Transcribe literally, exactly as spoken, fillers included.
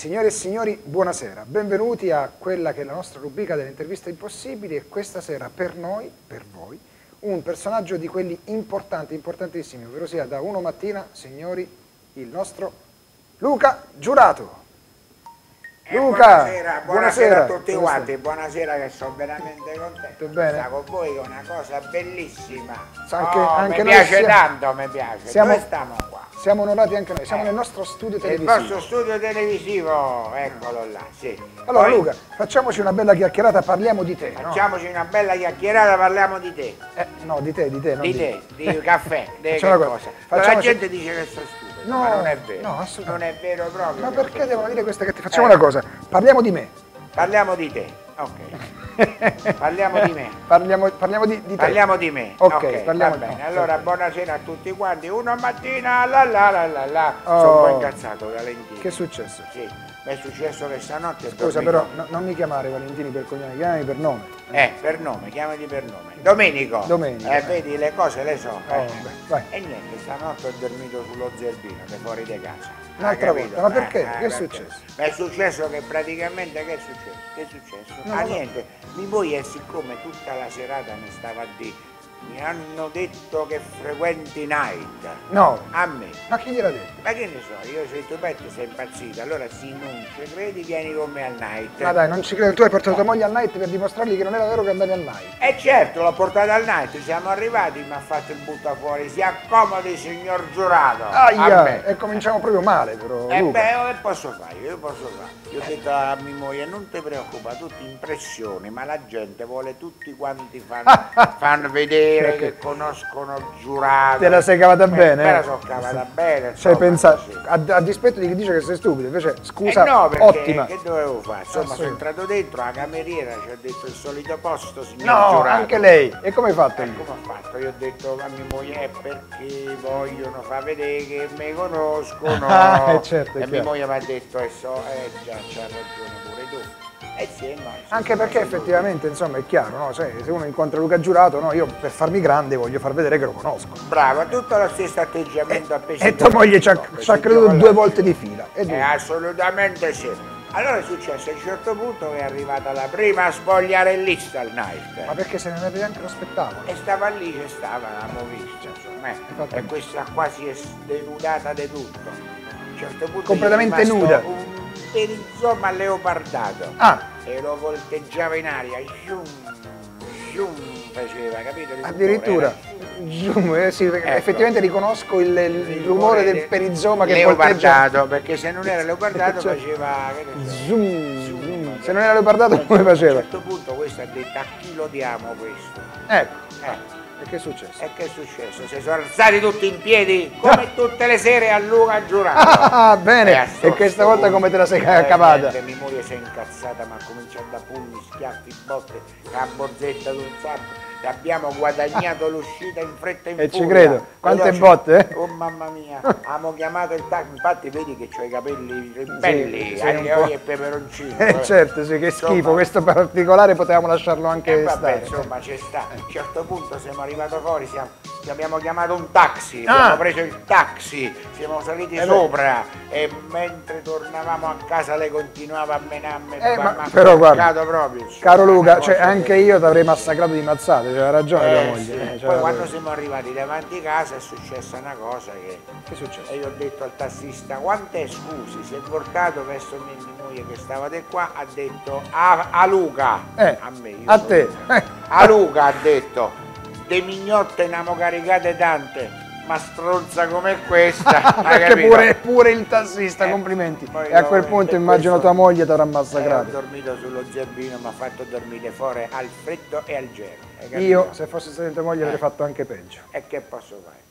Signore e signori, buonasera, benvenuti a quella che è la nostra rubrica delle interviste impossibili e questa sera per noi, per voi, un personaggio di quelli importanti, importantissimi, ovvero sia da Uno Mattina, signori, il nostro Luca Giurato. Eh, Luca, buonasera, buonasera, buonasera a tutti buonasera. quanti, buonasera che sono veramente contento. Bene. Sta con voi è una cosa bellissima. Anche, oh, anche mi piace siamo, tanto, mi piace. Siamo, Dove stiamo qua? Siamo onorati anche noi, siamo eh, nel nostro studio televisivo. Il vostro studio televisivo, eccolo là, sì. Allora Poi, Luca, facciamoci una bella chiacchierata, parliamo di te. Facciamoci no? una bella chiacchierata, parliamo di te. Eh, no, di te, di te. Non di, di te, di caffè, di che cosa. Facciamoci... La gente dice che sono stupido. No, ma non è vero, no, non è vero proprio. Ma perché devono dire questa che ti facciamo eh. una cosa? Parliamo di me. Parliamo di te, ok. Parliamo di me. Parliamo, parliamo di, di te. Parliamo di me. Ok, okay. Parliamo va bene. Di... Allora, buonasera a tutti quanti. Una mattina, la la la la la. Oh. Sono un po' incazzato, Valentini. Che è successo? Sì, mi è successo che stanotte. Scusa, però, no, non mi chiamare Valentini per cognome, chiamami per nome. Eh, eh per nome, chiamati per nome. Domenico. Domenico. Eh, eh. Vedi, le cose le so. Oh, eh. E niente, stanotte ho dormito sullo zerbino, che fuori di casa. Un'altra volta, ma perché? Eh, che è perché? successo? Ma è successo che praticamente, che è successo? Che è successo? No, ah, no. niente, mi voi e siccome tutta la serata mi stava a dire, mi hanno detto che frequenti night. No. A me. Ma chi gliel'ha detto? Ma che ne so, io sei tuo petto, sei impazzito, allora se non ci credi vieni con me al night. Ma dai, non ci credo, tu hai portato tua moglie al night per dimostrargli che non era vero che andavi al night. Eh certo, l'ho portata al night, siamo arrivati, mi ha fatto il butta fuori, si accomodi signor Giurato. Ahia, e cominciamo proprio male però, eh Luca. beh, che posso fare, io posso fare. Io ho detto a mia moglie, non ti preoccupa, tutti impressioni, ma la gente vuole tutti quanti fanno, fanno vedere. Perché? Che conoscono Giurato. Te la sei cavata bene? Me la sono cavata bene. Cioè, pensa, a, a dispetto di chi dice che sei stupido, invece scusa, eh no, perché, ottima. Che dovevo fare? Insomma, sono entrato dentro, la cameriera ci ha detto il solito posto, signor no, Giurato. No, anche lei. E come hai fatto? Eh, come ho fatto? Io ho detto a mia moglie perché vogliono far vedere che mi conoscono. Ah, eh, certo, e mia moglie mi ha detto, eh, so, eh già, c'ha ragione pure tu. Eh sì, no, anche perché effettivamente insomma è chiaro, no? Cioè, se uno incontra Luca Giurato, no? Io per farmi grande voglio far vedere che lo conosco. Bravo, tutto lo stesso atteggiamento eh, a pesce. E tua moglie ci ha, ci ha creduto due volte di fila. Eh, eh, assolutamente sì. Allora è successo a un certo punto che è arrivata la prima spogliarellista al night. Ma perché se ne aveva anche lo spettacolo? E stava lì, che stava, l'abbiamo vista, insomma. Eh. E questa qua si è denudata di tutto. A un certo punto completamente nuda. Un per insomma leopardato ah. e lo volteggiava in aria, zoom, zoom faceva, capito? Il addirittura, zoom, eh, sì, ecco. Effettivamente riconosco il, il, il rumore del perizoma che volteggiava. Perché se non era leopardato cioè, faceva, che ne so, zoom, zoom, zoom, se non era leopardato come faceva? A un certo punto questo ha detto a chi lo diamo questo? Ecco, ecco. E che è successo? E che è successo? Si sono alzati tutti in piedi come tutte le sere a Luca Giurato. Ah, bene! E, e questa volta come te la sei cavata? Mia moglie si è incazzata, ma ha cominciato da pugni, schiaffi, botte, la bozzetta sul sacco. Abbiamo guadagnato l'uscita in fretta in furia. E ci credo, quante botte? Eh? Oh mamma mia, abbiamo chiamato il taxi, infatti vedi che ho i capelli belli, sì, aglio e peperoncino. Eh, certo, sì, che insomma, schifo, questo particolare potevamo lasciarlo anche eh, vabbè, stare. Insomma, c'è sta, a un certo punto siamo arrivati fuori, siamo, abbiamo chiamato un taxi, ah. abbiamo preso il taxi, siamo saliti eh, sopra beh. e mentre tornavamo a casa lei continuava a menarmi. Eh, ma, ma però guarda, proprio, caro Luca, cioè, anche io ti avrei massacrato di mazzate. C'era ragione eh, la moglie. Sì. Eh, Poi la... quando siamo arrivati davanti a casa è successa una cosa che... Che è successo? E io ho detto al tassista, quante scusi, si è portato verso mia moglie che stava di qua, ha detto a, a Luca, eh, a me, io a te, eh. a Luca ha detto, de mignotte ne abbiamo caricate tante, ma stronza come questa. Perché pure, pure il tassista, eh, complimenti. E a quel punto immagino tua moglie ti avrà massacrato. Eh, ho dormito sullo zerbino, mi ha fatto dormire fuori al freddo e al gelo. Io se fossi stata tua moglie eh. avrei fatto anche peggio. E che posso fare?